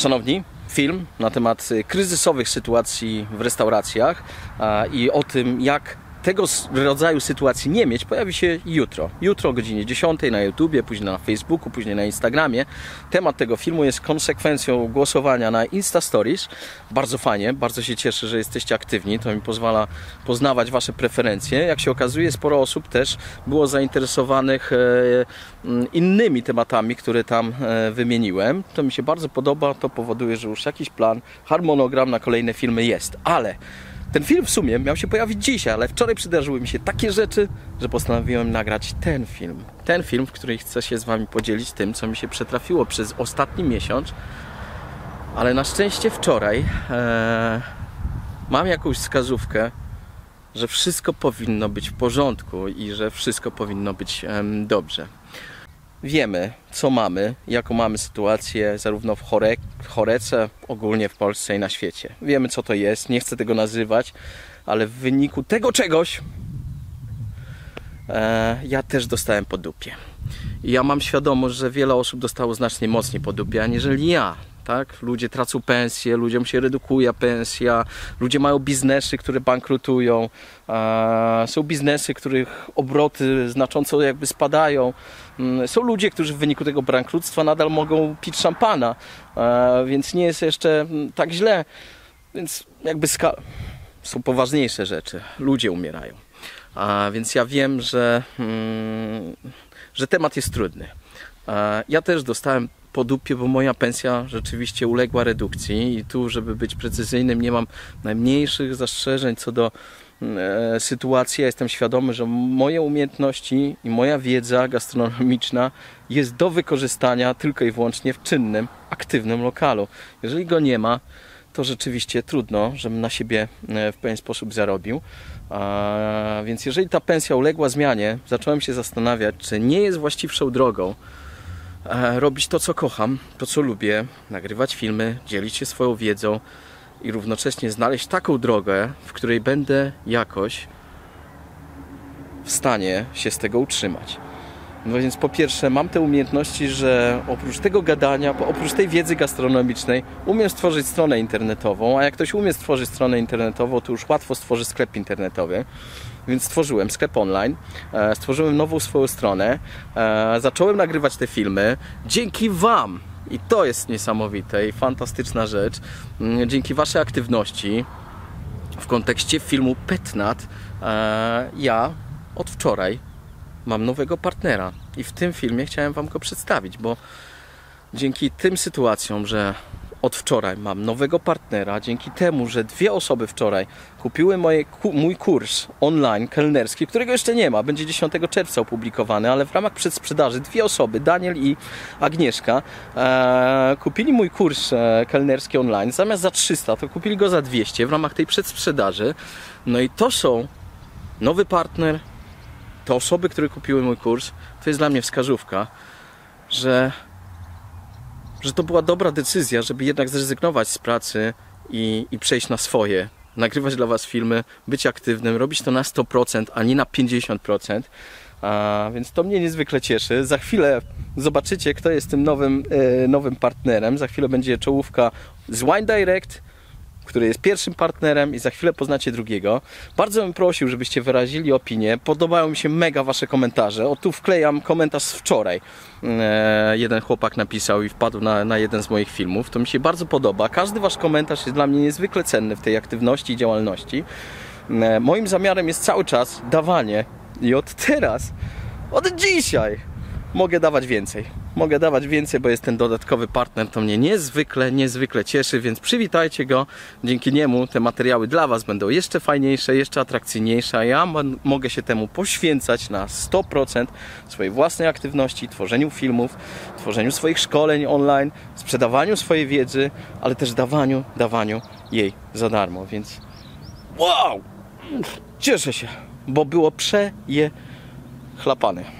Szanowni, film na temat kryzysowych sytuacji w restauracjach i o tym, jak tego rodzaju sytuacji nie mieć, pojawi się jutro. Jutro o godzinie 10 na YouTubie, później na Facebooku, później na Instagramie. Temat tego filmu jest konsekwencją głosowania na Insta Stories. Bardzo fajnie, bardzo się cieszę, że jesteście aktywni. To mi pozwala poznawać wasze preferencje. Jak się okazuje, sporo osób też było zainteresowanych innymi tematami, które tam wymieniłem. To mi się bardzo podoba, to powoduje, że już jakiś plan, harmonogram na kolejne filmy jest. Ale ten film w sumie miał się pojawić dzisiaj, ale wczoraj przydarzyły mi się takie rzeczy, że postanowiłem nagrać ten film. Ten film, w którym chcę się z wami podzielić tym, co mi się przetrafiło przez ostatni miesiąc. Ale na szczęście wczoraj mam jakąś wskazówkę, że wszystko powinno być w porządku i że wszystko powinno być dobrze. Wiemy, co mamy, jaką mamy sytuację zarówno w Chorece, ogólnie w Polsce i na świecie. Wiemy, co to jest, nie chcę tego nazywać, ale w wyniku tego czegoś ja też dostałem po dupie. I ja mam świadomość, że wiele osób dostało znacznie mocniej po dupie, aniżeli ja. Tak? Ludzie tracą pensje, ludziom się redukuje pensja, ludzie mają biznesy, które bankrutują, są biznesy, których obroty znacząco jakby spadają, są ludzie, którzy w wyniku tego bankructwa nadal mogą pić szampana, więc nie jest jeszcze tak źle, więc jakby są poważniejsze rzeczy, ludzie umierają, więc ja wiem, że temat jest trudny. Ja też dostałem po dupie, bo moja pensja rzeczywiście uległa redukcji i tu, żeby być precyzyjnym, nie mam najmniejszych zastrzeżeń co do sytuacji. Ja jestem świadomy, że moje umiejętności i moja wiedza gastronomiczna jest do wykorzystania tylko i wyłącznie w czynnym, aktywnym lokalu. Jeżeli go nie ma, to rzeczywiście trudno, żebym na siebie w pewien sposób zarobił. Więc jeżeli ta pensja uległa zmianie, zacząłem się zastanawiać, czy nie jest właściwszą drogą robić to, co kocham, to, co lubię, nagrywać filmy, dzielić się swoją wiedzą i równocześnie znaleźć taką drogę, w której będę jakoś w stanie się z tego utrzymać. No więc po pierwsze mam te umiejętności, że oprócz tego gadania, oprócz tej wiedzy gastronomicznej umiem stworzyć stronę internetową, a jak ktoś umie stworzyć stronę internetową, to już łatwo stworzy sklep internetowy. Więc stworzyłem sklep online, stworzyłem nową swoją stronę, zacząłem nagrywać te filmy dzięki wam i to jest niesamowite i fantastyczna rzecz. Dzięki waszej aktywności w kontekście filmu Petnat ja od wczoraj mam nowego partnera i w tym filmie chciałem wam go przedstawić, bo dzięki tym sytuacjom, że od wczoraj mam nowego partnera, dzięki temu, że dwie osoby wczoraj kupiły mój kurs online kelnerski, którego jeszcze nie ma, będzie 10 czerwca opublikowany, ale w ramach przedsprzedaży dwie osoby, Daniel i Agnieszka, kupili mój kurs kelnerski online, zamiast za 300 to kupili go za 200 w ramach tej przedsprzedaży. No i to są nowy partner, te osoby, które kupiły mój kurs, to jest dla mnie wskazówka, że to była dobra decyzja, żeby jednak zrezygnować z pracy i przejść na swoje, nagrywać dla was filmy, być aktywnym, robić to na 100%, a nie na 50%. Więc to mnie niezwykle cieszy. Za chwilę zobaczycie, kto jest tym nowym partnerem. Za chwilę będzie czołówka z Wine Direct, który jest pierwszym partnerem i za chwilę poznacie drugiego. Bardzo bym prosił, żebyście wyrazili opinię. Podobają mi się mega wasze komentarze. O, tu wklejam komentarz z wczoraj. Jeden chłopak napisał i wpadł na jeden z moich filmów. To mi się bardzo podoba. Każdy wasz komentarz jest dla mnie niezwykle cenny w tej aktywności i działalności. Moim zamiarem jest cały czas dawanie i od teraz, od dzisiaj mogę dawać więcej. Mogę dawać więcej, bo jest ten dodatkowy partner, to mnie niezwykle cieszy, więc przywitajcie go. Dzięki niemu te materiały dla was będą jeszcze fajniejsze, jeszcze atrakcyjniejsze. Ja mogę się temu poświęcać na 100% swojej własnej aktywności, tworzeniu filmów, tworzeniu swoich szkoleń online, sprzedawaniu swojej wiedzy, ale też dawaniu jej za darmo, więc wow! Cieszę się, bo było przechlapane.